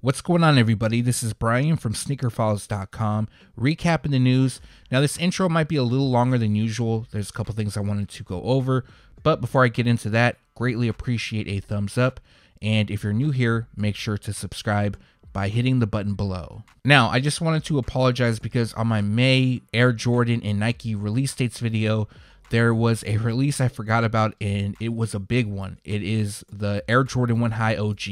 What's going on, everybody? This is Brian from sneakerfiles.com recapping the news. Now, this intro might be a little longer than usual. There's a couple things I wanted to go over, but before I get into that, greatly appreciate a thumbs up, and if you're new here, make sure to subscribe by hitting the button below. Now, I just wanted to apologize because on my May Air Jordan and Nike release dates video, there was a release I forgot about, and it was a big one. It is the Air Jordan 1 High OG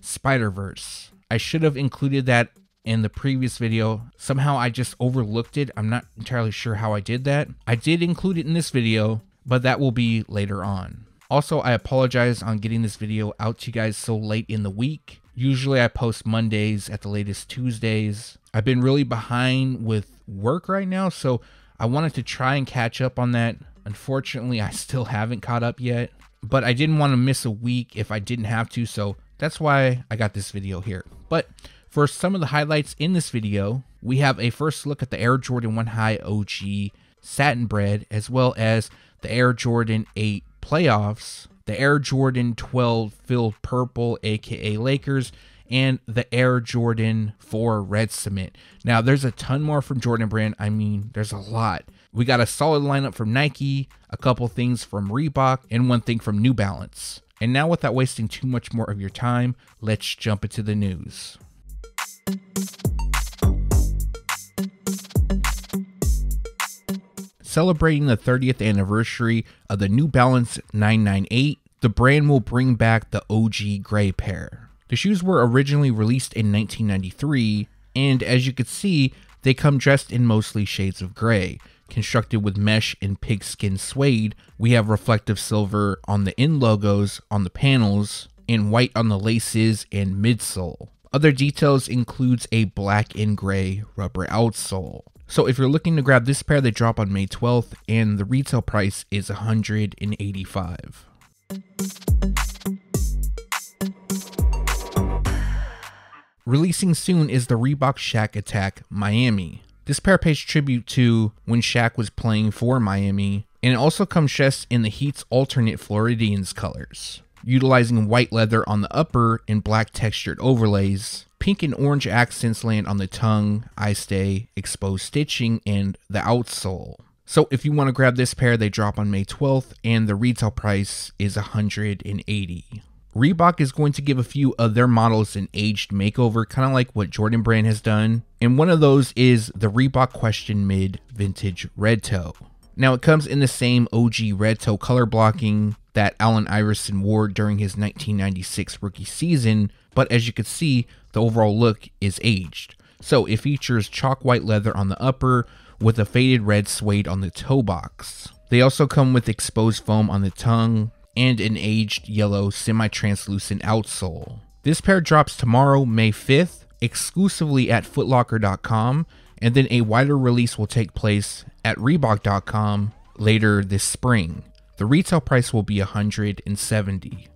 Spider-Verse. I should have included that in the previous video. Somehow I just overlooked it. I'm not entirely sure how I did that. I did include it in this video, but that will be later on. Also, I apologize on getting this video out to you guys so late in the week. Usually I post Mondays, at the latest Tuesdays. I've been really behind with work right now, so I wanted to try and catch up on that. Unfortunately, I still haven't caught up yet, but I didn't want to miss a week if I didn't have to, so that's why I got this video here. But for some of the highlights in this video, we have a first look at the Air Jordan 1 High OG Satinbred, as well as the Air Jordan 8 Playoffs, the Air Jordan 12 Filled Purple, aka Lakers, and the Air Jordan 4 Red Cement. Now, there's a ton more from Jordan Brand. I mean, there's a lot. We got a solid lineup from Nike, a couple things from Reebok, and one thing from New Balance. And now, without wasting too much more of your time, let's jump into the news. Celebrating the 30th anniversary of the New Balance 998, the brand will bring back the OG gray pair. The shoes were originally released in 1993, and as you can see, they come dressed in mostly shades of gray. Constructed with mesh and pigskin suede, we have reflective silver on the end logos, on the panels, and white on the laces and midsole. Other details includes a black and gray rubber outsole. So if you're looking to grab this pair, they drop on May 12th, and the retail price is $185. Releasing soon is the Reebok Shaq Attaq Miami. This pair pays tribute to when Shaq was playing for Miami, and it also comes dressed in the Heat's alternate Floridians colors, utilizing white leather on the upper and black textured overlays. Pink and orange accents land on the tongue, eye stay, exposed stitching, and the outsole. So if you want to grab this pair, they drop on May 12th, and the retail price is $180. Reebok is going to give a few of their models an aged makeover, kind of like what Jordan Brand has done. And one of those is the Reebok Question Mid Vintage Red Toe. Now, it comes in the same OG Red Toe color blocking that Allen Iverson wore during his 1996 rookie season, but as you can see, the overall look is aged. So it features chalk white leather on the upper with a faded red suede on the toe box. They also come with exposed foam on the tongue and an aged yellow semi-translucent outsole. This pair drops tomorrow, May 5th, exclusively at footlocker.com, and then a wider release will take place at reebok.com later this spring. The retail price will be $170.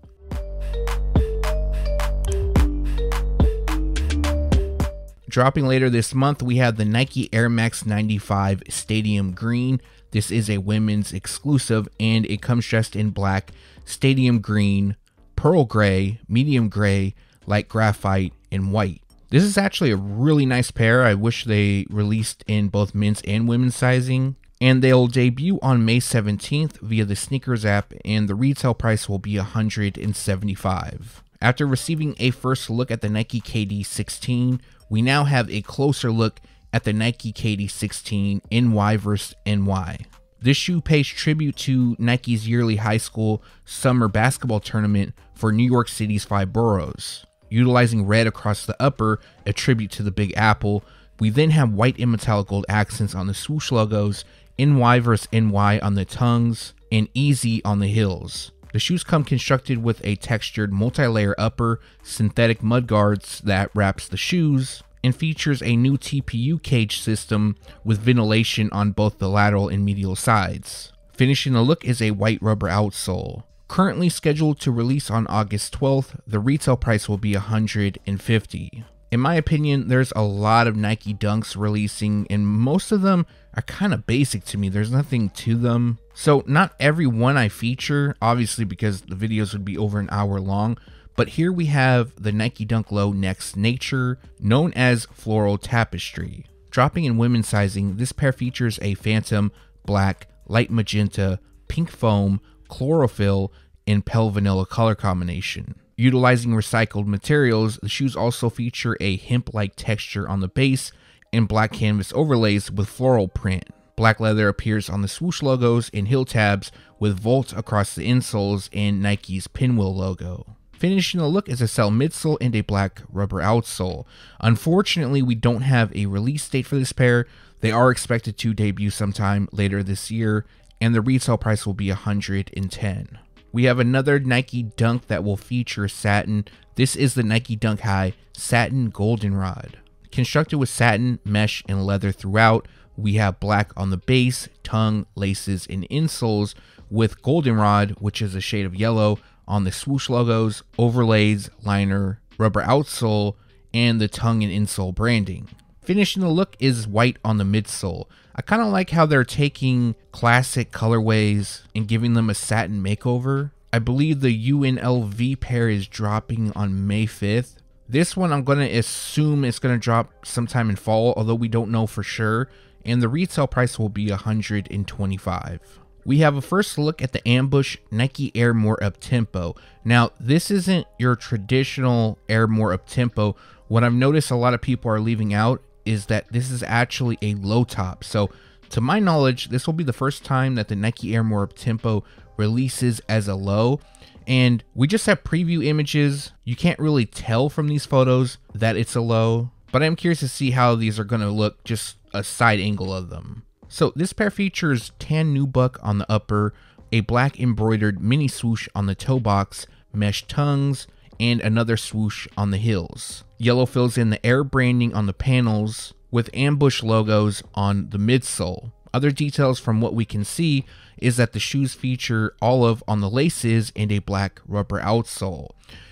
Dropping later this month, we have the Nike Air Max 95 Stadium Green. This is a women's exclusive, and it comes dressed in black, stadium green, pearl gray, medium gray, light graphite, and white. This is actually a really nice pair. I wish they released in both men's and women's sizing. And they'll debut on May 17th via the Sneakers app, and the retail price will be $175. After receiving a first look at the Nike KD16, we now have a closer look at the Nike KD16 NY vs NY. This shoe pays tribute to Nike's yearly high school summer basketball tournament for New York City's 5 boroughs. Utilizing red across the upper, a tribute to the Big Apple, we then have white and metallic gold accents on the swoosh logos, NY vs NY on the tongues, and Easy on the heels. The shoes come constructed with a textured multi-layer upper, synthetic mud guards that wraps the shoes, and features a new TPU cage system with ventilation on both the lateral and medial sides. Finishing the look is a white rubber outsole. Currently scheduled to release on August 12th, the retail price will be $150. In my opinion, there's a lot of Nike Dunks releasing, and most of them are kind of basic to me. There's nothing to them. So not every one I feature, obviously, because the videos would be over an hour long, But here we have the Nike Dunk Low Next Nature, known as Floral Tapestry. Dropping in women's sizing, this pair features a phantom, black, light magenta, pink foam, chlorophyll, and pale vanilla color combination. Utilizing recycled materials, the shoes also feature a hemp-like texture on the base and black canvas overlays with floral print. Black leather appears on the swoosh logos and heel tabs with volts across the insoles and Nike's pinwheel logo. Finishing the look is a cell midsole and a black rubber outsole. Unfortunately, we don't have a release date for this pair. They are expected to debut sometime later this year, and the retail price will be $110. We have another Nike Dunk that will feature satin. This is the Nike Dunk High Satin Goldenrod. Constructed with satin, mesh, and leather throughout, we have black on the base, tongue, laces, and insoles, with goldenrod, which is a shade of yellow, on the swoosh logos, overlays, liner, rubber outsole, and the tongue and insole branding. Finishing the look is white on the midsole. I kind of like how they're taking classic colorways and giving them a satin makeover. I believe the UNLV pair is dropping on May 5th. This one I'm going to assume it's going to drop sometime in fall, although we don't know for sure, and the retail price will be $125. We have a first look at the Ambush Nike Air More Uptempo. Now, this isn't your traditional Air More Uptempo. What I've noticed a lot of people are leaving out is that this is actually a low top. So, to my knowledge, this will be the first time that the Nike Air More Uptempo releases as a low. And we just have preview images. You can't really tell from these photos that it's a low, but I'm curious to see how these are going to look, just a side angle of them. So this pair features tan nubuck on the upper, a black embroidered mini swoosh on the toe box, mesh tongues, and another swoosh on the heels. Yellow fills in the Air branding on the panels with Ambush logos on the midsole. Other details from what we can see is that the shoes feature olive on the laces and a black rubber outsole.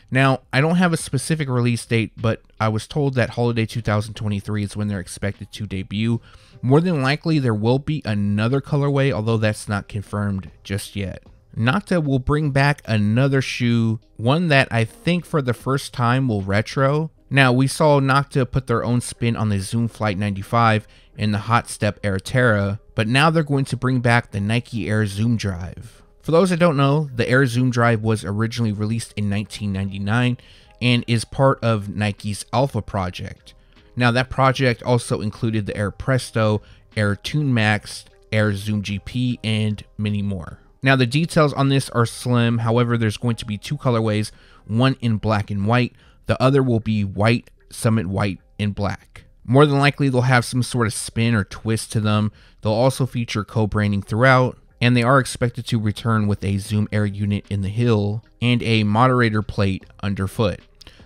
Now, I don't have a specific release date, but I was told that holiday 2023 is when they're expected to debut. More than likely, there will be another colorway, although that's not confirmed just yet. Nocta will bring back another shoe, one that I think for the first time will retro. Now, we saw Nocta put their own spin on the Zoom Flight 95 and the Hot Step Air Terra, but now they're going to bring back the Nike Air Zoom Drive. For those that don't know, the Air Zoom Drive was originally released in 1999 and is part of Nike's Alpha project. Now, that project also included the Air Presto, Air Toon Max, Air Zoom GP, and many more. Now, the details on this are slim. However, there's going to be two colorways, one in black and white. The other will be white, Summit White, and black. More than likely, they'll have some sort of spin or twist to them. They'll also feature co-branding throughout, and they are expected to return with a Zoom Air unit in the heel and a moderator plate underfoot.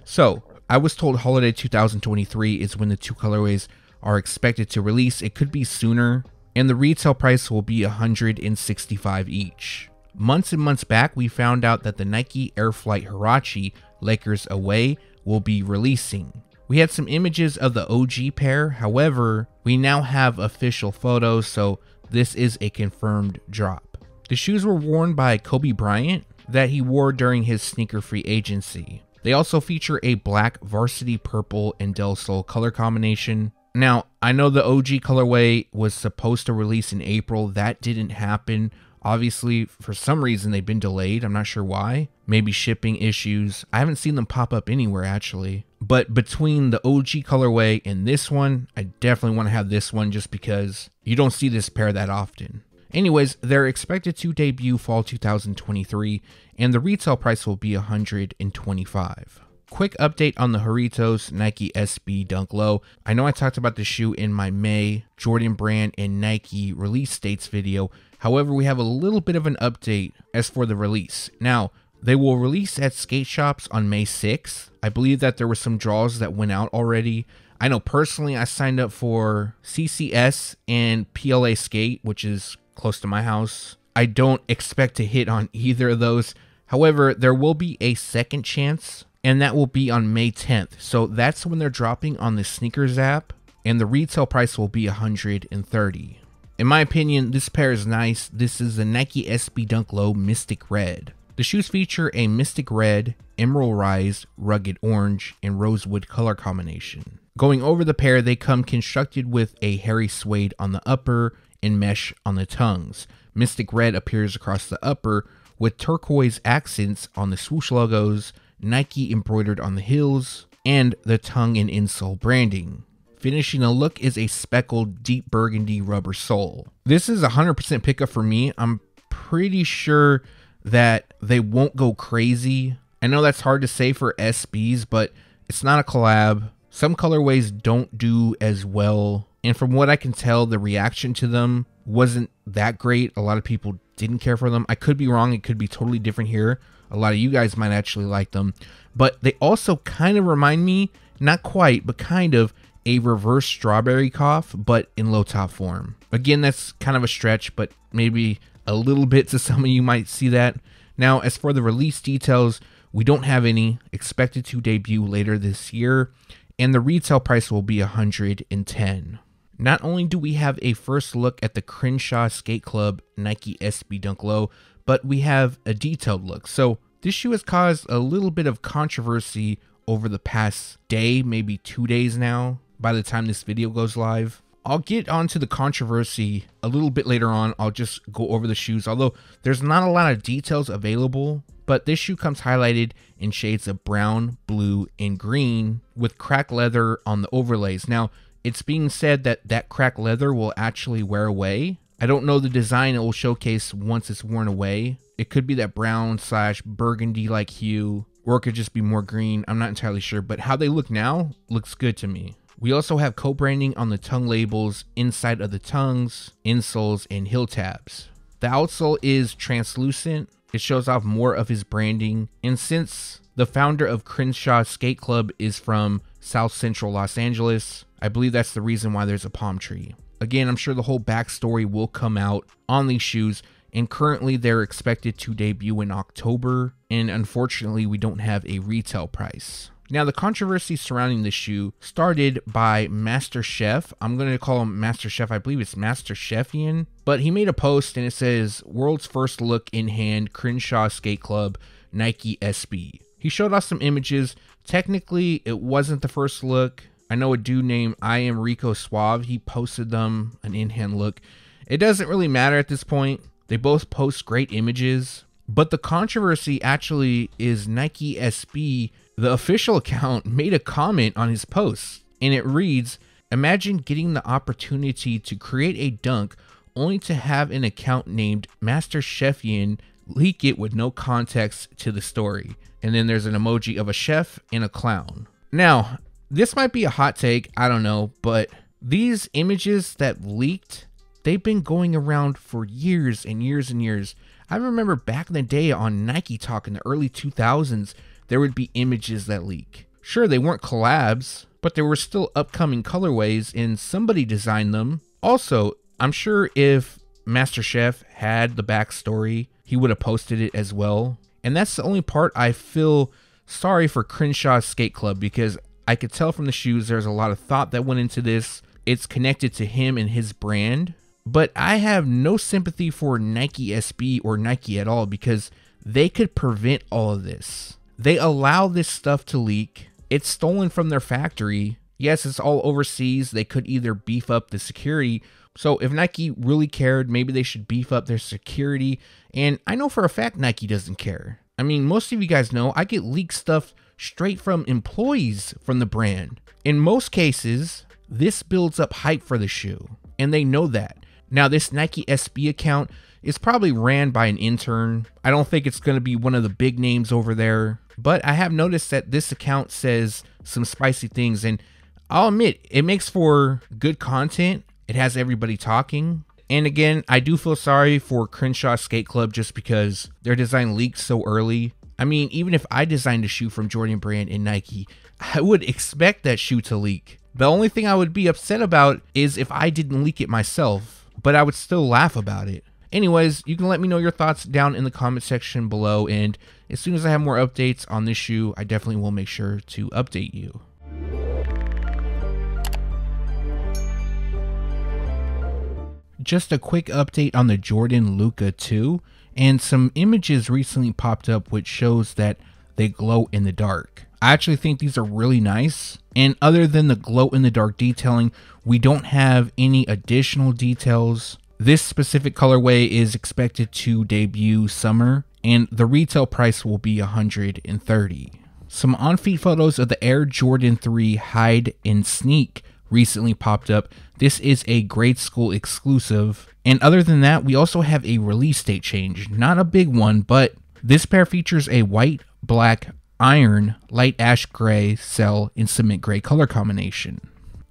So, I was told holiday 2023 is when the two colorways are expected to release. It could be sooner, and the retail price will be $165 each. Months and months back, we found out that the Nike Air Flight Huarache Lakers Away will be releasing. We had some images of the OG pair, however, we now have official photos, so this is a confirmed drop. The shoes were worn by Kobe Bryant that he wore during his sneaker free agency. They also feature a black varsity purple and Del Sol color combination. Now, I know the OG colorway was supposed to release in April. That didn't happen. Obviously, for some reason, they've been delayed. I'm not sure why. Maybe shipping issues. I haven't seen them pop up anywhere, actually. But between the OG colorway and this one, I definitely want to have this one just because you don't see this pair that often. Anyways, they're expected to debut fall 2023, and the retail price will be $125. Quick update on the Jarritos Nike SB Dunk Low. I know I talked about the shoe in my May Jordan Brand and Nike release dates video. However, we have a little bit of an update as for the release. Now, they will release at skate shops on May 6th. I believe that there were some draws that went out already. I know personally I signed up for CCS and PLA Skate, which is close to my house. I don't expect to hit on either of those. However, there will be a second chance, and that will be on May 10th. So that's when they're dropping on the Sneakers app, and the retail price will be $130. In my opinion, this pair is nice. This is the Nike SB Dunk Low Mystic Red. The shoes feature a mystic red, emerald rise, rugged orange, and rosewood color combination. Going over the pair, they come constructed with a hairy suede on the upper and mesh on the tongues. Mystic red appears across the upper with turquoise accents on the swoosh logos, Nike embroidered on the heels, and the tongue and insole branding. Finishing the look is a speckled deep burgundy rubber sole. This is 100% pickup for me. I'm pretty sure that they won't go crazy. I know that's hard to say for SBs, but it's not a collab. Some colorways don't do as well, and from what I can tell, the reaction to them wasn't that great. A lot of people didn't care for them. I could be wrong. It could be totally different here. A lot of you guys might actually like them, but they also kind of remind me, not quite, but kind of, a reverse strawberry cough, but in low top form. Again, that's kind of a stretch, but maybe a little bit to some of you might see that. Now, as for the release details, we don't have any. Expected to debut later this year, and the retail price will be $110. Not only do we have a first look at the Crenshaw Skate Club Nike SB Dunk Low, but we have a detailed look. So this shoe has caused a little bit of controversy over the past day, maybe 2 days now, by the time this video goes live. I'll get onto the controversy a little bit later on. I'll just go over the shoes, although there's not a lot of details available, but this shoe comes highlighted in shades of brown, blue, and green with cracked leather on the overlays. Now, it's being said that that cracked leather will actually wear away. I don't know the design it will showcase once it's worn away. It could be that brown / burgundy-like hue, or it could just be more green. I'm not entirely sure, but how they look now looks good to me. We also have co-branding on the tongue labels, inside of the tongues, insoles, and heel tabs. The outsole is translucent. It shows off more of his branding. And since the founder of Crenshaw Skate Club is from South Central Los Angeles, I believe that's the reason why there's a palm tree. Again, I'm sure the whole backstory will come out on these shoes, and currently they're expected to debut in October, and unfortunately we don't have a retail price. Now, the controversy surrounding this shoe started by Master Chef. I'm going to call him Master Chef. I believe it's Master Chefian. But he made a post and it says, "World's first look in hand, Crenshaw Skate Club, Nike SB." He showed off some images. Technically, it wasn't the first look. I know a dude named I Am Rico Suave. He posted them an in-hand look. It doesn't really matter at this point. They both post great images. But the controversy actually is Nike SB. The official account made a comment on his post, and it reads, "Imagine getting the opportunity to create a dunk only to have an account named Master Chefian leak it with no context to the story." And then there's an emoji of a chef and a clown. Now, this might be a hot take, I don't know, but these images that leaked, they've been going around for years and years and years. I remember back in the day on Nike Talk in the early 2000s, there would be images that leak. Sure, they weren't collabs, but there were still upcoming colorways and somebody designed them. Also, I'm sure if Master Chef had the backstory, he would have posted it as well. And that's the only part I feel sorry for Crenshaw Skate Club, because I could tell from the shoes there's a lot of thought that went into this. It's connected to him and his brand. But I have no sympathy for Nike SB or Nike at all, because they could prevent all of this. They allow this stuff to leak. It's stolen from their factory. Yes, it's all overseas. They could either beef up the security. So if Nike really cared, maybe they should beef up their security. And I know for a fact Nike doesn't care. I mean, most of you guys know I get leaked stuff straight from employees from the brand. In most cases, this builds up hype for the shoe, and they know that. Now, this Nike SB account is probably ran by an intern. I don't think it's going to be one of the big names over there. But I have noticed that this account says some spicy things, and I'll admit, it makes for good content. It has everybody talking. And again, I do feel sorry for Crenshaw Skate Club just because their design leaked so early. I mean, even if I designed a shoe from Jordan Brand and Nike, I would expect that shoe to leak. The only thing I would be upset about is if I didn't leak it myself, but I would still laugh about it. Anyways, you can let me know your thoughts down in the comment section below, and as soon as I have more updates on this shoe, I definitely will make sure to update you. Just a quick update on the Jordan Luka 2. and some images recently popped up which shows that they glow in the dark. I actually think these are really nice, and other than the glow in the dark detailing, we don't have any additional details. This specific colorway is expected to debut summer, and the retail price will be $130. Some on-feet photos of the Air Jordan 3 Hide and Sneak recently popped up. This is a grade school exclusive, and other than that, we also have a release date change. Not a big one, but this pair features a white, black, iron, light ash gray, cell, and cement gray color combination.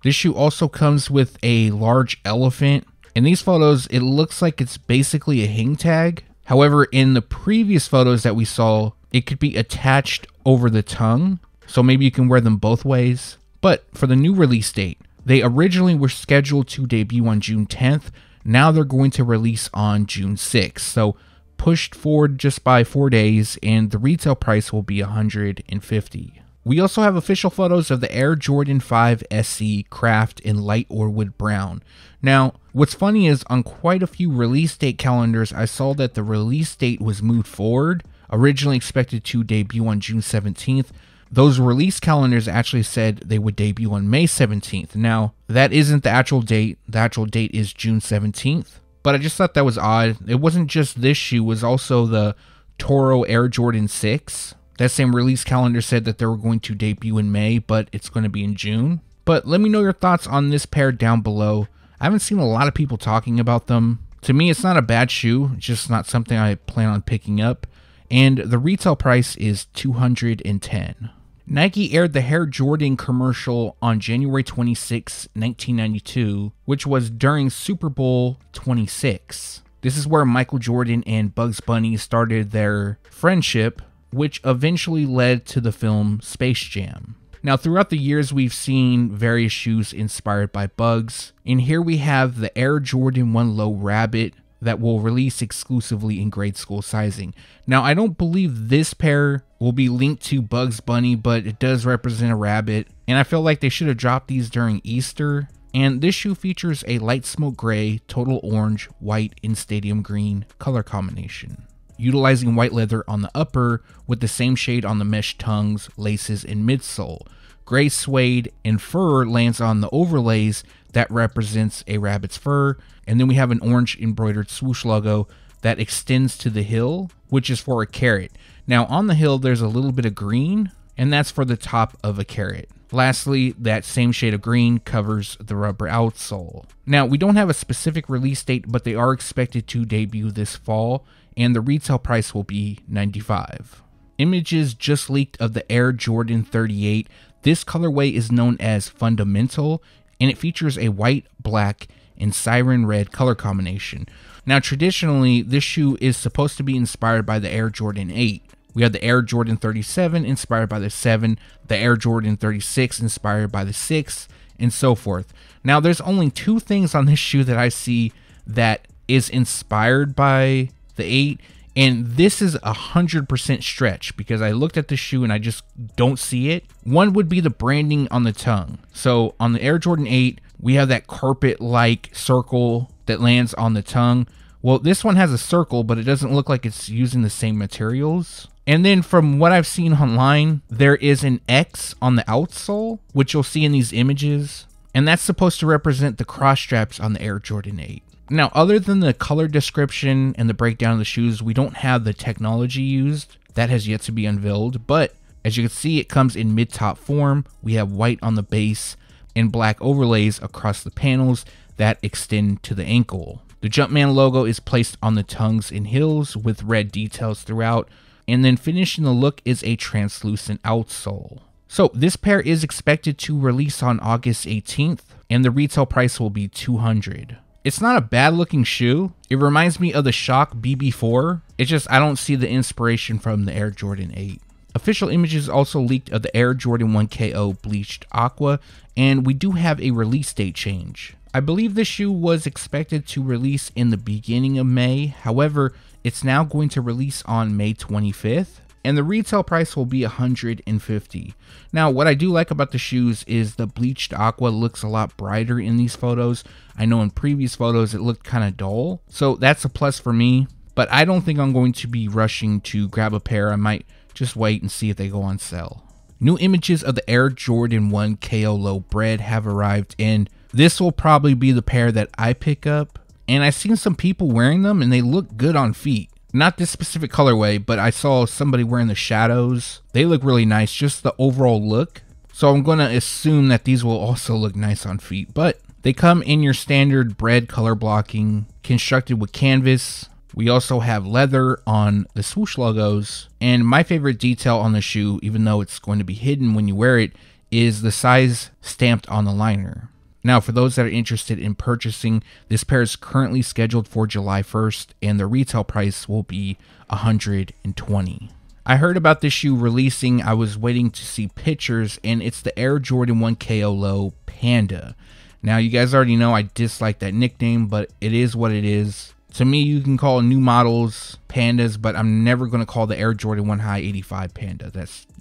This shoe also comes with a large elephant. In these photos, it looks like it's basically a hang tag. However, in the previous photos that we saw, it could be attached over the tongue, so maybe you can wear them both ways. But for the new release date, they originally were scheduled to debut on June 10th. Now they're going to release on June 6th. So pushed forward just by 4 days, and the retail price will be $150. We also have official photos of the Air Jordan 5 SC Craft in light or wood brown. Now, what's funny is on quite a few release date calendars, I saw that the release date was moved forward, originally expected to debut on June 17th. Those release calendars actually said they would debut on May 17th. Now, that isn't the actual date. The actual date is June 17th. But I just thought that was odd. It wasn't just this shoe, it was also the Toro Air Jordan 6. That same release calendar said that they were going to debut in May, but it's going to be in June. But let me know your thoughts on this pair down below. I haven't seen a lot of people talking about them. To me, it's not a bad shoe, it's just not something I plan on picking up. And the retail price is $210. Nike aired the Air Jordan commercial on January 26, 1992, which was during Super Bowl XXVI. This is where Michael Jordan and Bugs Bunny started their friendship, which eventually led to the film Space Jam. Now, throughout the years, we've seen various shoes inspired by Bugs, and here we have the Air Jordan 1 Low Rabbit that will release exclusively in grade school sizing. Now, I don't believe this pair will be linked to Bugs Bunny, but it does represent a rabbit, and I feel like they should have dropped these during Easter. And this shoe features a light smoke gray, total orange, white, and stadium green color combination, utilizing white leather on the upper with the same shade on the mesh tongues, laces, and midsole. Gray suede and fur lands on the overlays that represents a rabbit's fur, and then we have an orange embroidered swoosh logo that extends to the hill, which is for a carrot. Now on the hill there's a little bit of green, and that's for the top of a carrot. Lastly, that same shade of green covers the rubber outsole. Now we don't have a specific release date, but they are expected to debut this fall, and the retail price will be $95. Images just leaked of the Air Jordan 38. This colorway is known as Fundamental, and it features a white, black, and siren red color combination. Now, traditionally, this shoe is supposed to be inspired by the Air Jordan 8. We have the Air Jordan 37 inspired by the 7, the Air Jordan 36 inspired by the 6, and so forth. Now, there's only two things on this shoe that I see that is inspired by the 8. And this is 100% stretch because I looked at the shoe and I just don't see it. One would be the branding on the tongue. So on the Air Jordan 8, we have that carpet-like circle that lands on the tongue. Well, this one has a circle, but it doesn't look like it's using the same materials. And then from what I've seen online, there is an X on the outsole, which you'll see in these images. And that's supposed to represent the cross straps on the Air Jordan 8. Now, other than the color description and the breakdown of the shoes, we don't have the technology used. That has yet to be unveiled, but as you can see, it comes in mid-top form. We have white on the base and black overlays across the panels that extend to the ankle. The Jumpman logo is placed on the tongues and heels with red details throughout, and then finishing the look is a translucent outsole. So this pair is expected to release on August 18th, and the retail price will be $200. It's not a bad looking shoe. It reminds me of the Shock BB4. It's just I don't see the inspiration from the Air Jordan 8. Official images also leaked of the Air Jordan 1 KO Bleached Aqua, and we do have a release date change. I believe this shoe was expected to release in the beginning of May. However, it's now going to release on May 25th, and the retail price will be $150. Now, what I do like about the shoes is the bleached aqua looks a lot brighter in these photos. I know in previous photos it looked kind of dull, so that's a plus for me. But I don't think I'm going to be rushing to grab a pair. I might just wait and see if they go on sale. New images of the Air Jordan 1 KO Low Bread have arrived, and this will probably be the pair that I pick up. And I've seen some people wearing them and they look good on feet. Not this specific colorway, but I saw somebody wearing the shadows. They look really nice, just the overall look. So I'm going to assume that these will also look nice on feet, but they come in your standard bread color blocking, constructed with canvas. We also have leather on the swoosh logos. And my favorite detail on the shoe, even though it's going to be hidden when you wear it, is the size stamped on the liner. Now, for those that are interested in purchasing, this pair is currently scheduled for July 1st, and the retail price will be $120. I heard about this shoe releasing. I was waiting to see pictures, and it's the Air Jordan 1 KO Low Panda. Now, you guys already know I dislike that nickname, but it is what it is. To me, you can call new models pandas, but I'm never going to call the Air Jordan 1 High 85 Panda.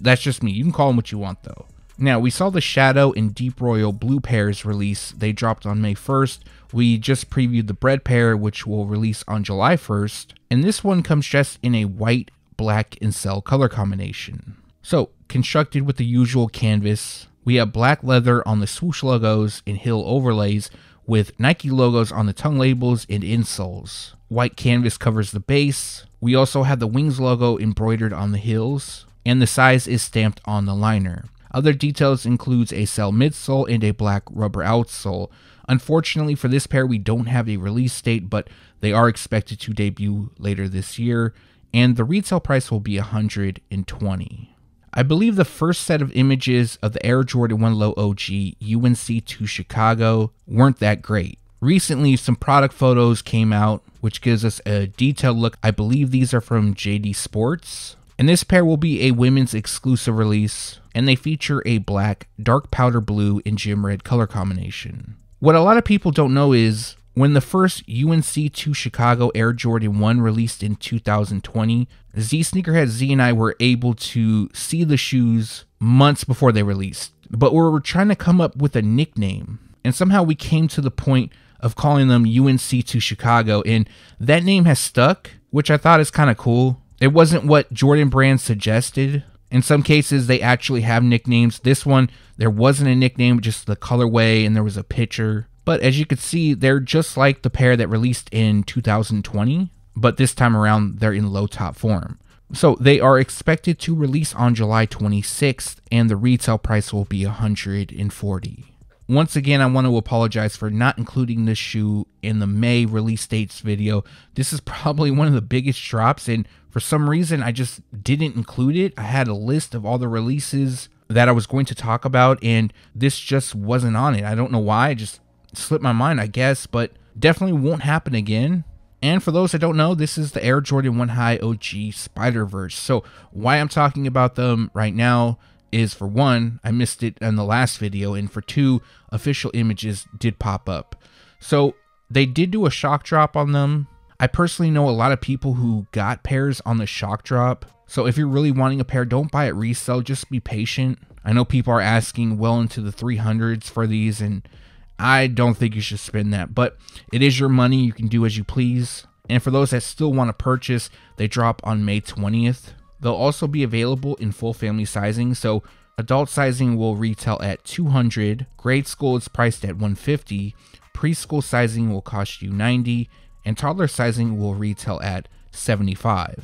That's just me. You can call them what you want, though. Now, we saw the Shadow and Deep Royal Blue pairs release. They dropped on May 1st. We just previewed the Bread pair, which will release on July 1st. And this one comes dressed in a white, black, and cell color combination. So, constructed with the usual canvas, we have black leather on the swoosh logos and heel overlays with Nike logos on the tongue labels and insoles. White canvas covers the base. We also have the Wings logo embroidered on the heels, and the size is stamped on the liner. Other details includes a cell midsole and a black rubber outsole. Unfortunately for this pair, we don't have a release date, but they are expected to debut later this year, and the retail price will be $120. I believe the first set of images of the Air Jordan 1 Low OG UNC to Chicago weren't that great. Recently, some product photos came out, which gives us a detailed look. I believe these are from JD Sports. And this pair will be a women's exclusive release, and they feature a black, dark powder blue, and gym red color combination. What a lot of people don't know is, when the first UNC to Chicago Air Jordan 1 released in 2020, Z Sneakerhead Z and I were able to see the shoes months before they released, but we were trying to come up with a nickname, and somehow we came to the point of calling them UNC to Chicago, and that name has stuck, which I thought is kind of cool. It wasn't what Jordan Brand suggested. In some cases, they actually have nicknames. This one, there wasn't a nickname, just the colorway, and there was a picture. But as you can see, they're just like the pair that released in 2020, but this time around, they're in low top form. So they are expected to release on July 26th, and the retail price will be $140. Once again, I want to apologize for not including this shoe in the May release dates video. This is probably one of the biggest drops, and for some reason, I just didn't include it. I had a list of all the releases that I was going to talk about, and this just wasn't on it. I don't know why. I just slipped my mind, I guess, but definitely won't happen again. And for those that don't know, this is the Air Jordan 1 High OG Spider-Verse. So why I'm talking about them right now is, for one, I missed it in the last video, and for two, official images did pop up. So they did do a shock drop on them. I personally know a lot of people who got pairs on the shock drop. So if you're really wanting a pair, don't buy it resell, just be patient. I know people are asking well into the 300s for these, and I don't think you should spend that, but it is your money. You can do as you please. And for those that still want to purchase, they drop on May 20th. They'll also be available in full family sizing. So adult sizing will retail at $200. Grade school is priced at $150. Preschool sizing will cost you $90. And toddler sizing will retail at $75.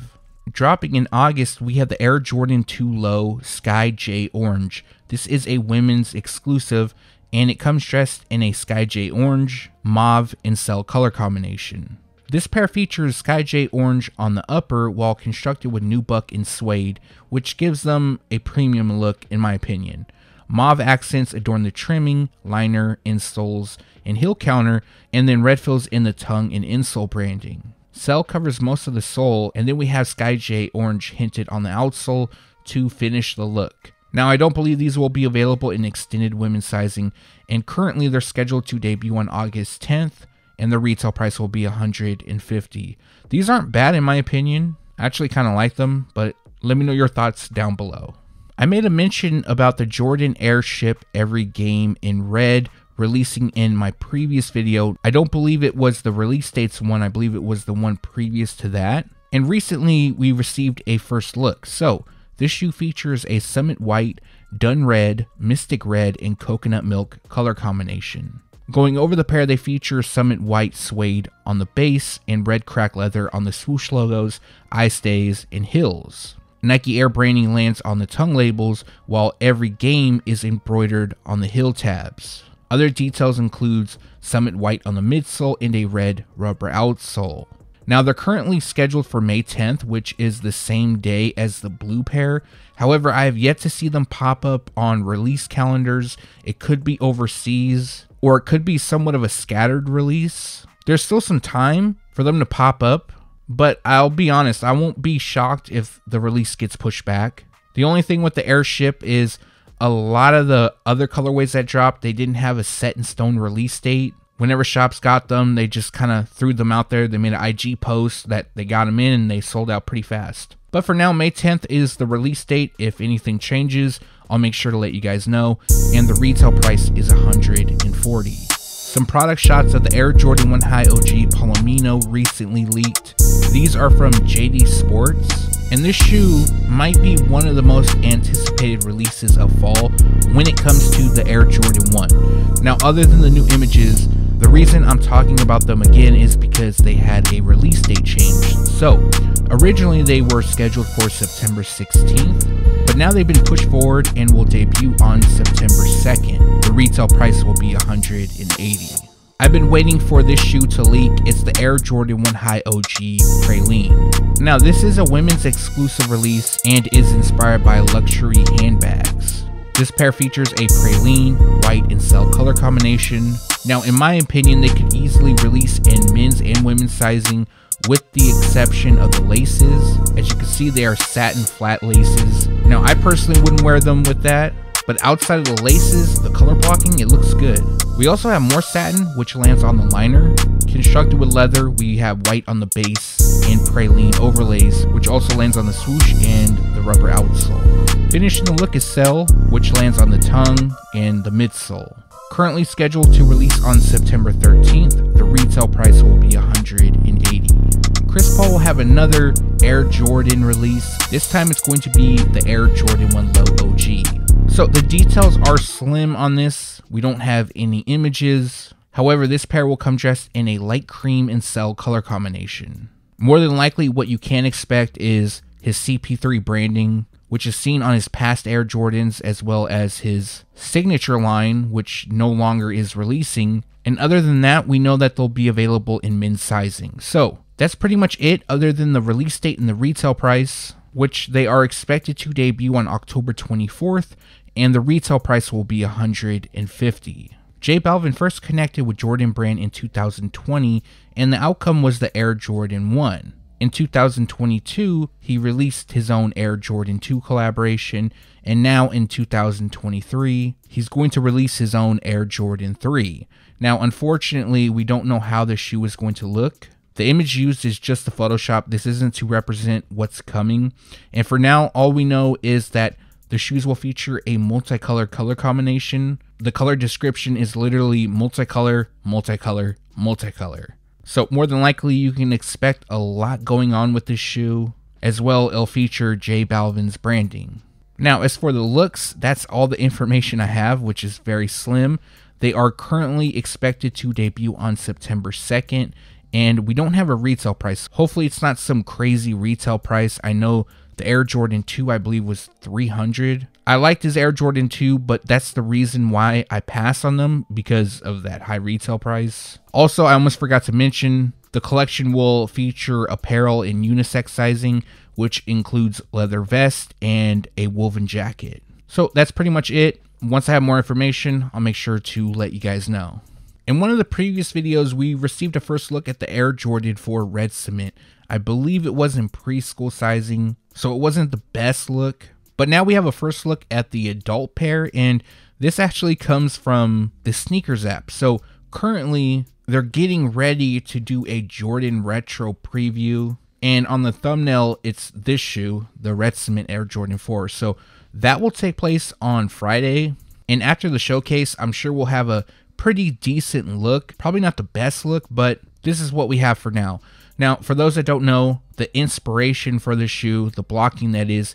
Dropping in August, we have the Air Jordan 2 Low Sky J Orange. This is a women's exclusive, and it comes dressed in a Sky J Orange, Mauve, and Cell color combination. This pair features Sky J Orange on the upper while constructed with nubuck and suede, which gives them a premium look in my opinion. Mauve accents adorn the trimming, liner, insoles, and heel counter, and then red fills in the tongue and insole branding. Cell covers most of the sole, and then we have Sky J Orange hinted on the outsole to finish the look. Now, I don't believe these will be available in extended women's sizing, and currently they're scheduled to debut on August 10th, and the retail price will be $150. These aren't bad in my opinion. I actually kind of like them, but let me know your thoughts down below. I made a mention about the Jordan Air Ship Every Game in red releasing in my previous video. I don't believe it was the release dates one, I believe it was the one previous to that. And recently we received a first look. So this shoe features a Summit White, Dun Red, Mystic Red, and Coconut Milk color combination. Going over the pair, they feature Summit White suede on the base and red crack leather on the swoosh logos, eye stays, and heels. Nike Air branding lands on the tongue labels, while every game is embroidered on the heel tabs. Other details includes Summit White on the midsole and a red rubber outsole. Now they're currently scheduled for May 10th, which is the same day as the blue pair. However, I have yet to see them pop up on release calendars. It could be overseas, or it could be somewhat of a scattered release. There's still some time for them to pop up, but I'll be honest, I won't be shocked if the release gets pushed back. The only thing with the Airship is a lot of the other colorways that dropped, they didn't have a set in stone release date. Whenever shops got them, they just kind of threw them out there. They made an IG post that they got them in, and they sold out pretty fast. But for now, May 10th is the release date. If anything changes, I'll make sure to let you guys know. And the retail price is $140. Some product shots of the Air Jordan 1 High OG Palomino recently leaked. These are from JD Sports. And this shoe might be one of the most anticipated releases of fall when it comes to the Air Jordan 1. Now, other than the new images, the reason I'm talking about them again is because they had a release date change. So originally they were scheduled for September 16th, but now they've been pushed forward and will debut on September 2nd. The retail price will be $180. I've been waiting for this shoe to leak. It's the Air Jordan 1 High OG Praline. Now this is a women's exclusive release and is inspired by luxury handbags. This pair features a praline, white, and cell color combination. Now, in my opinion, they could easily release in men's and women's sizing with the exception of the laces. As you can see, they are satin flat laces. Now, I personally wouldn't wear them with that, but outside of the laces, the color blocking, it looks good. We also have more satin, which lands on the liner. Constructed with leather, we have white on the base and praline overlays, which also lands on the swoosh and the rubber outsole. Finishing the look is Cell, which lands on the tongue and the midsole. Currently scheduled to release on September 13th, the retail price will be $180. Chris Paul will have another Air Jordan release. This time it's going to be the Air Jordan 1 Low OG. So the details are slim on this. We don't have any images. However, this pair will come dressed in a light cream and Cell color combination. More than likely, what you can expect is his CP3 branding, which is seen on his past Air Jordans, as well as his signature line, which no longer is releasing. And other than that, we know that they'll be available in men's sizing. So that's pretty much it, other than the release date and the retail price, which they are expected to debut on October 24th, and the retail price will be $150. J Balvin first connected with Jordan Brand in 2020, and the outcome was the Air Jordan 1. In 2022, he released his own Air Jordan 2 collaboration, and now in 2023, he's going to release his own Air Jordan 3. Now, unfortunately, we don't know how this shoe is going to look. The image used is just a Photoshop. This isn't to represent what's coming. And for now, all we know is that the shoes will feature a multicolored color combination. The color description is literally multicolor, multicolor, multicolor. So more than likely, you can expect a lot going on with this shoe. As well, it'll feature J Balvin's branding. Now, as for the looks, that's all the information I have, which is very slim. They are currently expected to debut on September 2nd, and we don't have a retail price. Hopefully, it's not some crazy retail price. I know the Air Jordan 2, I believe, was $300. I liked his Air Jordan 2, but that's the reason why I passed on them, because of that high retail price. Also, I almost forgot to mention, the collection will feature apparel in unisex sizing, which includes leather vest and a woven jacket. So that's pretty much it. Once I have more information, I'll make sure to let you guys know. In one of the previous videos, we received a first look at the Air Jordan 4 Red Cement. I believe it was in preschool sizing, so it wasn't the best look. But now we have a first look at the adult pair, and this actually comes from the Sneakers app. So currently, they're getting ready to do a Jordan Retro preview. And on the thumbnail, it's this shoe, the Red Cement Air Jordan 4. So that will take place on Friday. And after the showcase, I'm sure we'll have a pretty decent look. Probably not the best look, but this is what we have for now. Now, for those that don't know, the inspiration for this shoe, the blocking that is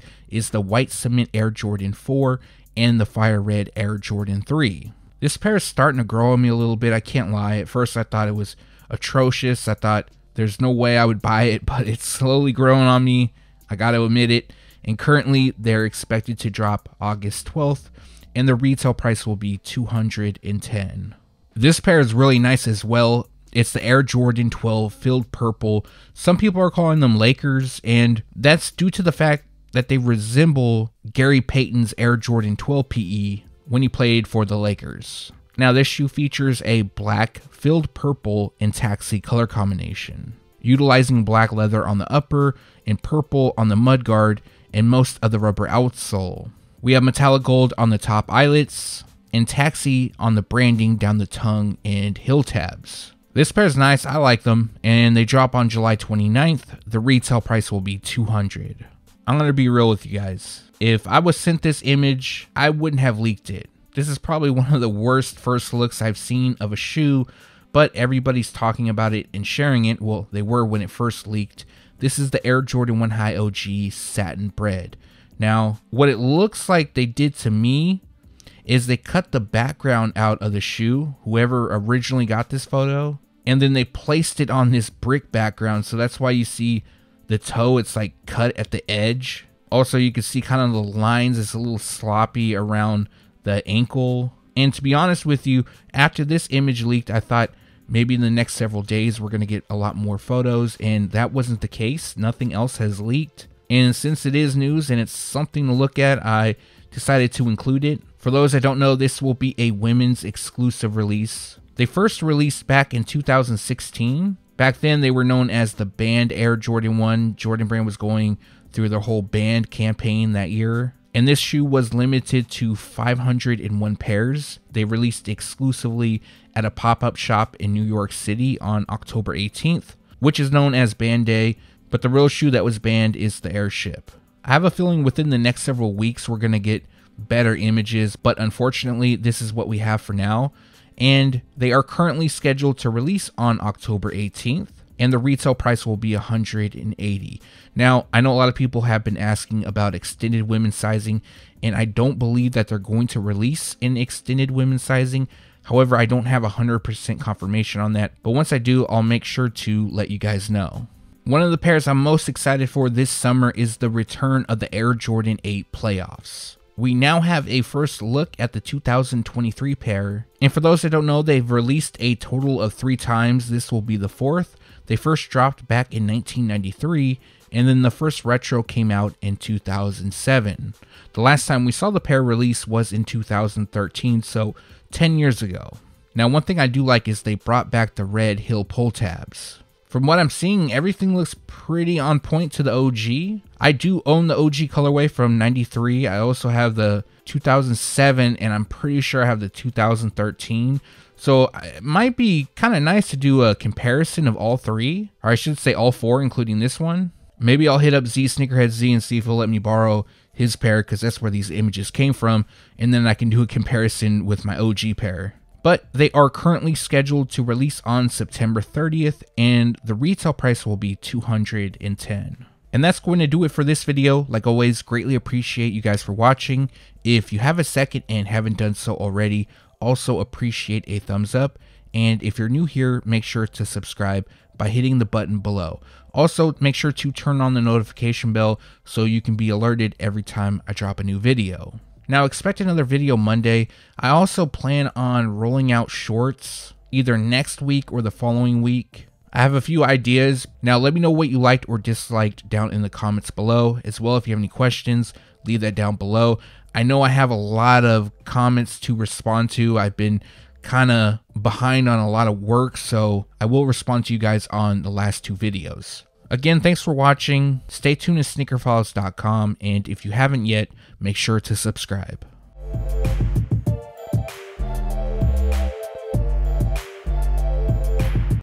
the white cement Air Jordan 4 and the fire red Air Jordan 3. This pair is starting to grow on me a little bit, I can't lie. At first I thought it was atrocious. I thought there's no way I would buy it, but it's slowly growing on me, I gotta admit it. And currently they're expected to drop August 12th and the retail price will be $210. This pair is really nice as well. It's the Air Jordan 12 Filled Purple. Some people are calling them Lakers, and that's due to the fact that they resemble Gary Payton's Air Jordan 12 PE when he played for the Lakers. Now this shoe features a black, filled purple, and taxi color combination, utilizing black leather on the upper and purple on the mudguard and most of the rubber outsole. We have metallic gold on the top eyelets and taxi on the branding down the tongue and heel tabs. This pair is nice, I like them, and they drop on July 29th. The retail price will be $200. I'm gonna be real with you guys. If I was sent this image, I wouldn't have leaked it. This is probably one of the worst first looks I've seen of a shoe, but everybody's talking about it and sharing it. Well, they were when it first leaked. This is the Air Jordan 1 High OG Satin Bread. Now, what it looks like they did to me is they cut the background out of the shoe, whoever originally got this photo, and then they placed it on this brick background. So that's why you see the toe, it's like cut at the edge. Also, you can see kind of the lines, it's a little sloppy around the ankle. And to be honest with you, after this image leaked, I thought maybe in the next several days we're gonna get a lot more photos, and that wasn't the case. Nothing else has leaked. And since it is news and it's something to look at, I decided to include it. For those that don't know, this will be a women's exclusive release. They first released back in 2016. Back then, they were known as the Band Air Jordan 1. Jordan Brand was going through their whole band campaign that year. And this shoe was limited to 501 pairs. They released exclusively at a pop-up shop in New York City on October 18th, which is known as Band Day, but the real shoe that was banned is the Airship. I have a feeling within the next several weeks, we're gonna get better images, but unfortunately this is what we have for now, and they are currently scheduled to release on October 18th, and the retail price will be $180. Now I know a lot of people have been asking about extended women's sizing, and I don't believe that they're going to release an extended women's sizing. However, I don't have 100% confirmation on that, but once I do, I'll make sure to let you guys know. One of the pairs I'm most excited for this summer is the return of the Air Jordan 8 Playoffs. We now have a first look at the 2023 pair, and for those that don't know, they've released a total of 3 times. This will be the 4th. They first dropped back in 1993, and then the first retro came out in 2007. The last time we saw the pair release was in 2013, so 10 years ago. Now one thing I do like is they brought back the red heel pull tabs. From what I'm seeing, everything looks pretty on point to the OG. I do own the OG colorway from 93. I also have the 2007, and I'm pretty sure I have the 2013. So it might be kind of nice to do a comparison of all 3, or I should say all 4, including this one. Maybe I'll hit up Z Sneakerhead Z and see if he'll let me borrow his pair, because that's where these images came from. And then I can do a comparison with my OG pair. But they are currently scheduled to release on September 30th, and the retail price will be $210. And that's going to do it for this video. Like always, greatly appreciate you guys for watching. If you have a second and haven't done so already, also appreciate a thumbs up. And if you're new here, make sure to subscribe by hitting the button below. Also, make sure to turn on the notification bell so you can be alerted every time I drop a new video. Now expect another video Monday. I also plan on rolling out shorts either next week or the following week. I have a few ideas. Now let me know what you liked or disliked down in the comments below. As well, if you have any questions, leave that down below. I know I have a lot of comments to respond to. I've been kind of behind on a lot of work, so I will respond to you guys on the last 2 videos. Again, thanks for watching. Stay tuned to sneakerfiles.com, and if you haven't yet, make sure to subscribe.